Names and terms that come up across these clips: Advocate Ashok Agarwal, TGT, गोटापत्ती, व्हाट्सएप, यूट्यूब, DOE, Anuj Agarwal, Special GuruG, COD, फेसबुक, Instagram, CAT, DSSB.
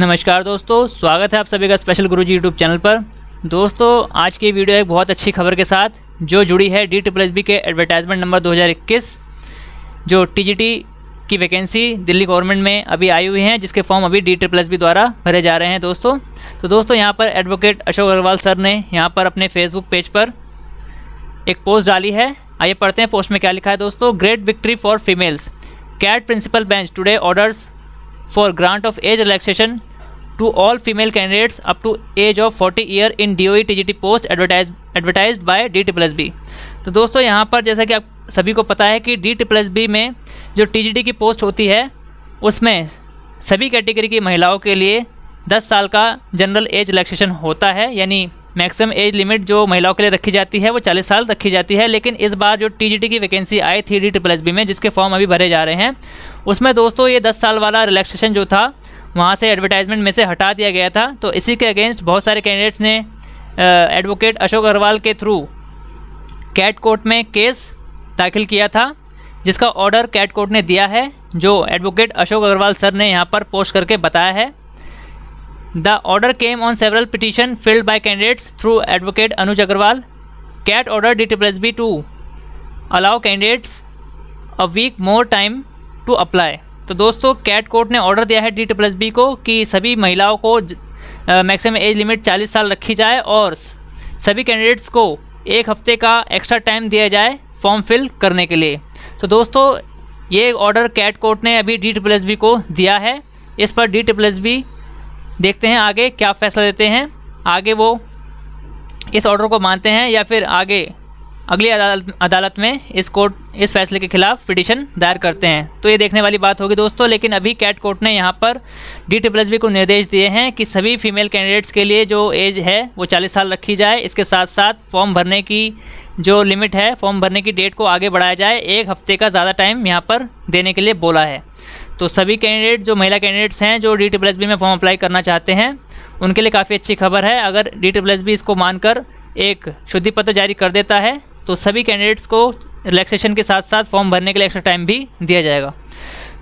नमस्कार दोस्तों, स्वागत है आप सभी का स्पेशल गुरुजी यूट्यूब चैनल पर। दोस्तों आज की वीडियो एक बहुत अच्छी खबर के साथ जो जुड़ी है DSSB के एडवर्टाइजमेंट नंबर 2021 जो TGT की वैकेंसी दिल्ली गवर्नमेंट में अभी आई हुई हैं, जिसके फॉर्म अभी DSSB द्वारा भरे जा रहे हैं दोस्तों। तो दोस्तों यहाँ पर एडवोकेट अशोक अग्रवाल सर ने यहाँ पर अपने फेसबुक पेज पर एक पोस्ट डाली है। आइए पढ़ते हैं पोस्ट में क्या लिखा है दोस्तों। Great victory for females, CAT principal bench today orders for grant of age relaxation to all female candidates up to age of 40 year in DOE TGT post advertise by DSSB। तो दोस्तों यहाँ पर जैसा कि आप सभी को पता है कि DSSB में जो TGT की पोस्ट होती है उसमें सभी कैटेगरी की महिलाओं के लिए 10 साल का जनरल एज रिलैक्सेशन होता है, यानी मैक्सिमम एज लिमिट जो महिलाओं के लिए रखी जाती है वो 40 साल रखी जाती है। लेकिन इस बार जो TGT की वैकेंसी आई थी DSSB में, जिसके फॉर्म अभी भरे जा रहे हैं, उसमें दोस्तों ये 10 साल वाला रिलैक्सेशन जो था वहाँ से एडवर्टाइजमेंट में से हटा दिया गया था। तो इसी के अगेंस्ट बहुत सारे कैंडिडेट्स ने एडवोकेट अशोक अग्रवाल के थ्रू कैट कोर्ट में केस दाखिल किया था, जिसका ऑर्डर कैट कोर्ट ने दिया है, जो एडवोकेट अशोक अग्रवाल सर ने यहाँ पर पोस्ट करके बताया है। The order came on several petitions filed by candidates through Advocate Anuj Agarwal. CAT ordered DSSB to allow candidates a week more time to apply. तो दोस्तों CAT कोर्ट ने ऑर्डर दिया है DSSB को कि सभी महिलाओं को मैक्सिमम एज लिमिट 40 साल रखी जाए और सभी कैंडिडेट्स को एक हफ्ते का एक्स्ट्रा टाइम दिया जाए फॉर्म फिल करने के लिए। तो दोस्तों ये ऑर्डर CAT कोर्ट ने अभी DSSB को दिया है। इस पर DSSB देखते हैं आगे क्या फैसला देते हैं, आगे वो इस ऑर्डर को मानते हैं या फिर आगे अगली अदालत में इस फैसले के खिलाफ पिटीशन दायर करते हैं। तो ये देखने वाली बात होगी दोस्तों। लेकिन अभी कैट कोर्ट ने यहाँ पर DSSB को निर्देश दिए हैं कि सभी फीमेल कैंडिडेट्स के लिए जो एज है वो 40 साल रखी जाए। इसके साथ साथ फॉर्म भरने की जो लिमिट है, फॉर्म भरने की डेट को आगे बढ़ाया जाए, एक हफ्ते का ज़्यादा टाइम यहाँ पर देने के लिए बोला है। तो सभी कैंडिडेट जो महिला कैंडिडेट्स हैं जो DSSB में फॉर्म अप्लाई करना चाहते हैं उनके लिए काफ़ी अच्छी खबर है। अगर DSSB इसको मानकर एक शुद्धि पत्र जारी कर देता है तो सभी कैंडिडेट्स को रिलैक्सेशन के साथ साथ फॉर्म भरने के लिए एक्स्ट्रा टाइम भी दिया जाएगा।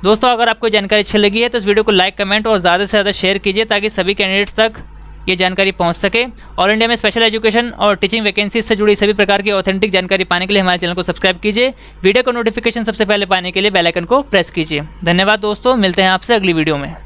दोस्तों अगर आपको जानकारी अच्छी लगी है तो इस वीडियो को लाइक, कमेंट और ज़्यादा से ज़्यादा शेयर कीजिए ताकि सभी कैंडिडेट्स तक ये जानकारी पहुंच सके। ऑल इंडिया में स्पेशल एजुकेशन और टीचिंग वैकेंसीज से जुड़ी सभी प्रकार की ऑथेंटिक जानकारी पाने के लिए हमारे चैनल को सब्सक्राइब कीजिए। वीडियो का नोटिफिकेशन सबसे पहले पाने के लिए बेल आइकन को प्रेस कीजिए। धन्यवाद दोस्तों, मिलते हैं आपसे अगली वीडियो में।